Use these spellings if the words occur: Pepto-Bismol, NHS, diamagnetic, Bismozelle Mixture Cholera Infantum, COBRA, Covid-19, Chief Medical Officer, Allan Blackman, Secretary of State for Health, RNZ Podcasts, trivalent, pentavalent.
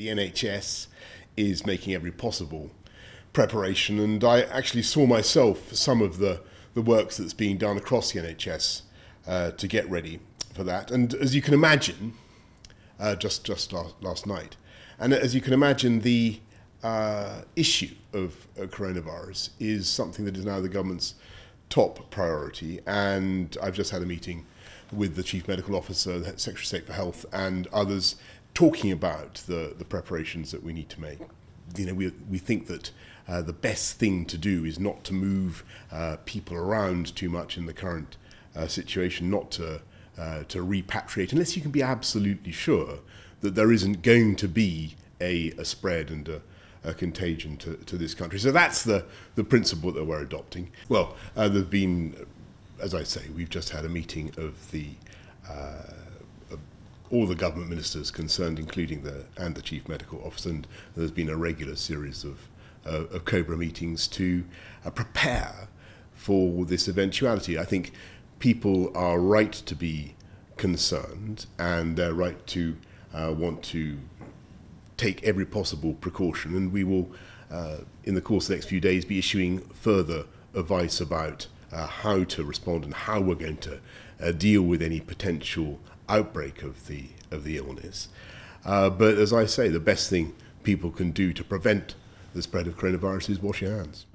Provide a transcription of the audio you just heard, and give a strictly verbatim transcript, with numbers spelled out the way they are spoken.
the N H S is making every possible preparation. And I actually saw myself some of the, the works that's being done across the N H S uh, to get ready for that. And as you can imagine, uh, just, just last, last night, and as you can imagine, the uh, issue of uh, coronavirus is something that is now the government's top priority. And I've just had a meeting with the Chief Medical Officer, the Secretary of State for Health, and others, talking about the, the preparations that we need to make. You know, we, we think that uh, the best thing to do is not to move uh, people around too much in the current uh, situation, not to, uh, to repatriate, unless you can be absolutely sure that there isn't going to be a, a spread and a, a contagion to, to this country. So that's the, the principle that we're adopting. Well, uh, there have been, as I say, we've just had a meeting of the uh, all the government ministers concerned, including the and the Chief Medical Officer, and there's been a regular series of, uh, of COBRA meetings to uh, prepare for this eventuality. I think people are right to be concerned, and they're right to uh, want to take every possible precaution, and we will, uh, in the course of the next few days, be issuing further advice about uh, how to respond and how we're going to uh, deal with any potential outbreak of the of the illness, uh, but as I say, the best thing people can do to prevent the spread of coronavirus is wash your hands.